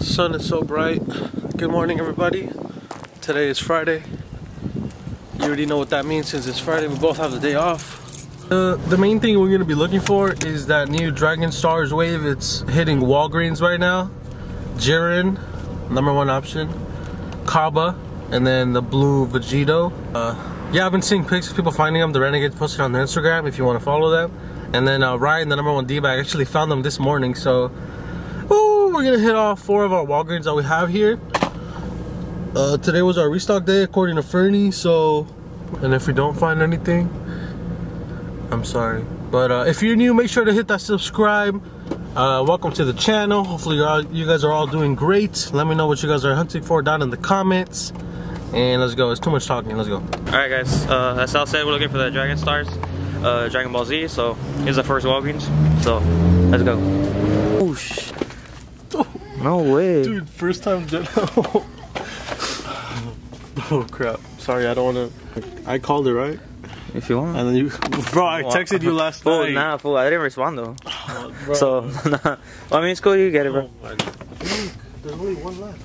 The sun is so bright. Good morning, everybody. Today is Friday. You already know what that means since it's Friday. We both have the day off. The main thing we're going to be looking for is that new Dragon Stars wave. It's hitting Walgreens right now. Jiren, number one option. Cabba, and then the blue Vegito. Yeah, I've been seeing pics of people finding them. The Renegades posted on their Instagram if you want to follow them. And then Ryan, the number one D-bag, actually found them this morning. So, ooh, we're going to hit all four of our Walgreens that we have here. Today was our restock day, according to Fernie. So, and if we don't find anything, I'm sorry. But if you're new, make sure to hit that subscribe. Welcome to the channel. Hopefully you guys are all doing great. Let me know what you guys are hunting for down in the comments. And let's go. It's too much talking. Let's go. Alright guys, as Sal said, we're looking for the Dragon Stars, Dragon Ball Z. So here's the first Walgreens. So let's go. Oh shit. Oh. No way. Dude, first time Jedi. Oh crap. Sorry, I don't want to. I called it, right? If you want. And then you. Bro, I texted you last night. Oh, nah, fool. I didn't respond though. Oh, bro. So, nah. Well, I mean, it's cool. You get it, bro. Oh, my God. There's only one left.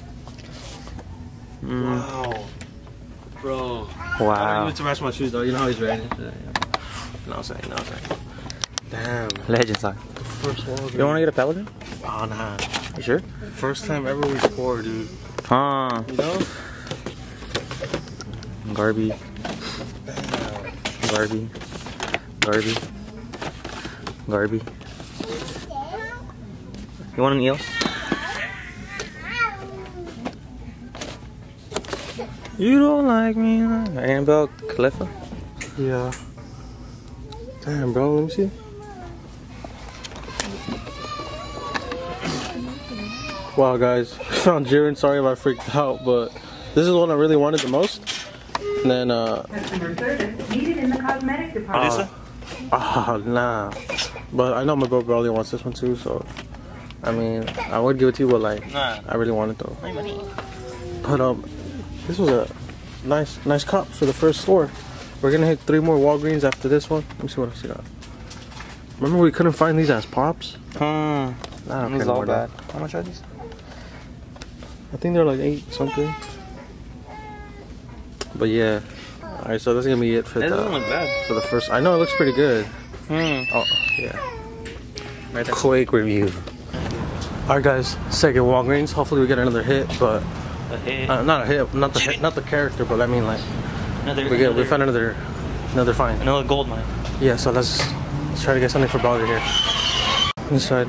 Mm. Wow. Bro. Wow. I don't need to match my shoes though. You know how he's ready. Yeah. No, I'm saying. Damn. Legend side. First one. You don't want to get a Pelican? Oh, nah. You sure? First time ever we scored, dude. Huh. You know? Garby. Garby. Garby. Garby. You want an eel? You don't like me, Annabelle Califa? Yeah. Damn, bro, let me see. Wow, guys, found Jiren. Sorry if I freaked out, but this is one I really wanted the most. And then, customer service needed in the cosmetic department. Nah. But I know my bro probably wants this one too, so. I mean, I would give it to you, but like, nah. I really want it though. But, this was a nice cop for the first store. We're gonna hit three more Walgreens after this one. Let me see what else we got. Remember we couldn't find these as pops? Hmm. Nah, these all bad. How much are these? I think they're like 8 something. But yeah. Alright, so that's gonna be it for that. It doesn't look bad. For the first, I know it looks pretty good. Hmm. Oh yeah. Right there. Quick review. Alright guys, second Walgreens. Hopefully we get another hit, but. A hit. Not a hit, not the hit, not the character, but I mean like we found another find. Another gold mine. Yeah, so let's try to get something for Bowser here. Inside.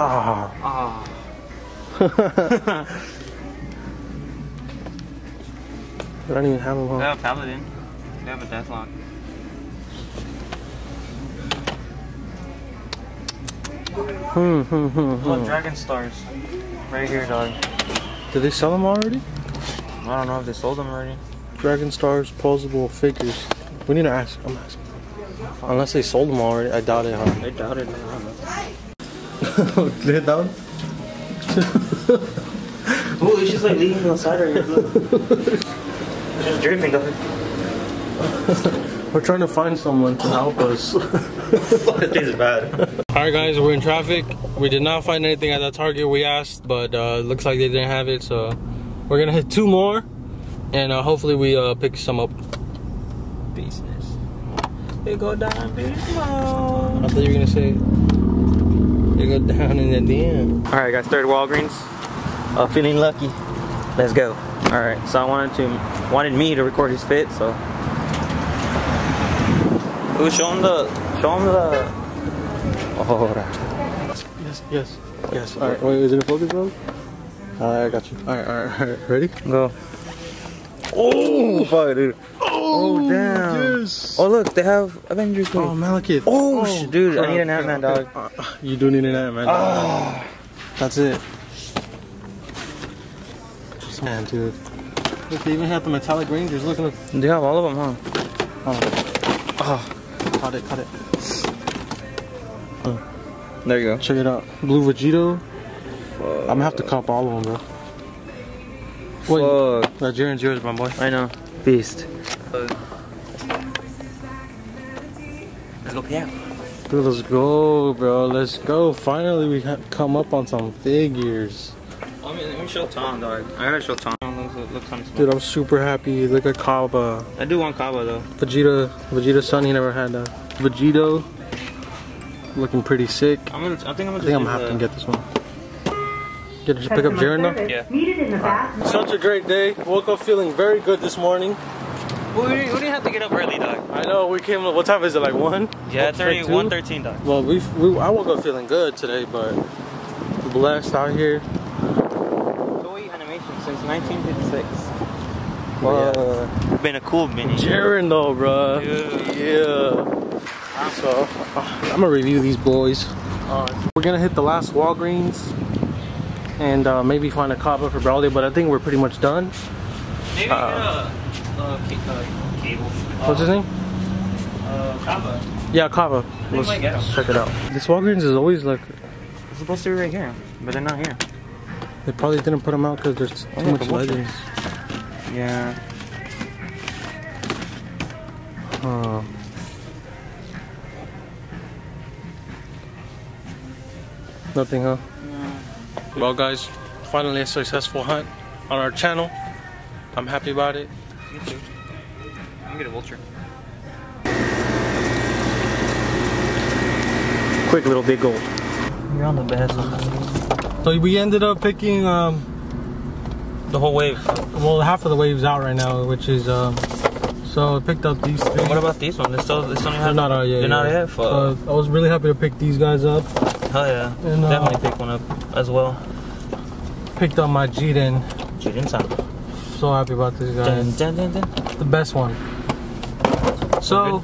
Ah. Ah. They don't even have a wall. They have a paladin. They have a deathlock. Look, Dragon Stars. Right here, dog. Did they sell them already? I don't know if they sold them already. Dragon Stars, posable figures. We need to ask. I'm asking. Unless they sold them already. I doubt it, huh? I doubt it. Did it that one? Ooh, it's just like leaving outside right here. It's just dripping, dog. We're trying to find someone to help us. This is bad. Alright guys, we're in traffic. We did not find anything at that Target we asked, but it looks like they didn't have it, so we're gonna hit two more, and hopefully we pick some up. Business. They go down business. I thought you were gonna say, they go down in the DM. Alright guys, third Walgreens. Feeling lucky. Let's go. Alright, so I wanted me to record his fit, so. Ooh, show him the, oh, right. Yes. Alright, wait, is it in focus mode? Alright, I got you. Alright, ready? Go. Oh, fuck, dude. Oh, damn. Yes. Oh, look, they have Avengers. Oh, Malekith. Oh, shit, dude, crap, I need an Ant-Man, dog. You do need an Ant-Man, dog. That's it. Man, dude. Look, they even have the Metallic Rangers. Look. They have all of them, huh? Oh. Caught it. Oh. There you go. Check it out. Blue Vegito. Fuck. I'm gonna have to cop all of them, bro. Fuck. Wait, that Jiren's yours, my boy. I know. Beast. Let's go, yeah. Dude, let's go, bro. Let's go. Finally, we have come up on some figures. I mean, let me show Tom, dog. I gotta show Tom. Dude, I'm super happy. Look at Cabba. I do want Cabba, though. Vegito's son, he never had that. Vegito. Looking pretty sick. I think I'm gonna have to get this one. Did you pick up Jiren though? Yeah. Such a great day. Woke up feeling very good this morning. We didn't have to get up early, dog. I know, we came up, what time is it, like 1? Yeah, 1:13, dog. Well, I woke up feeling good today, but blessed out here. Toy animation since 1956. Wow. Yeah. Been a cool minute. Jiren though, bruh. Yeah. So, I'm gonna review these boys. We're gonna hit the last Walgreens and maybe find a Cabba for Brawley, but I think we're pretty much done. Maybe Cable. What's his name? Cabba. Yeah, Cabba. Let's check it out. This Walgreens is always like... It's supposed to be right here, but they're not here. They probably didn't put them out because there's too much Legends. Yeah. Nothing, huh? No. Well, guys, finally a successful hunt on our channel. I'm happy about it. Me too. I'm gonna get a vulture. Quick little big gold. You're on the best. So we ended up picking the whole wave. Well, half of the wave's out right now, which is so I picked up these three. What about these ones? They're not out yet. So I was really happy to pick these guys up. Hell yeah. And, definitely pick one up as well. Picked up my Jiren. Jiren-san. So happy about this guy. Dun, dun, dun, dun. The best one. So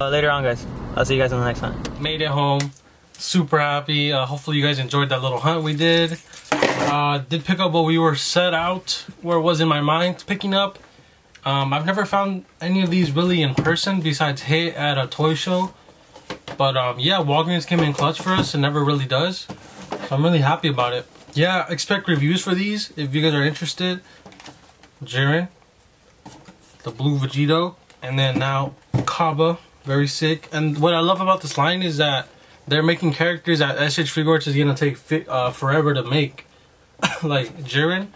later on, guys, I'll see you guys on the next one. Made it home, super happy. Hopefully you guys enjoyed that little hunt we did. Did pick up what we were set out, where it was in my mind picking up. I've never found any of these really in person besides hit at a toy show, but yeah, Walgreens came in clutch for us and never really does, so I'm really happy about it. Yeah, expect reviews for these if you guys are interested. Jiren, the blue Vegito, and then now Cabba, very sick. And what I love about this line is that they're making characters that SH Figuarts is gonna take forever to make. Like Jiren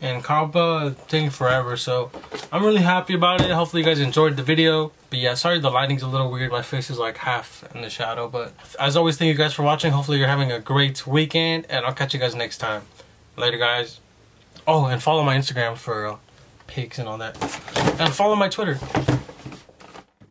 and Cabba taking forever, so I'm really happy about it. Hopefully you guys enjoyed the video. But yeah, sorry the lighting's a little weird, my face is like half in the shadow, but as always, thank you guys for watching. Hopefully you're having a great weekend, and I'll catch you guys next time. Later, guys. Oh, and follow my Instagram for pics and all that. And follow my Twitter.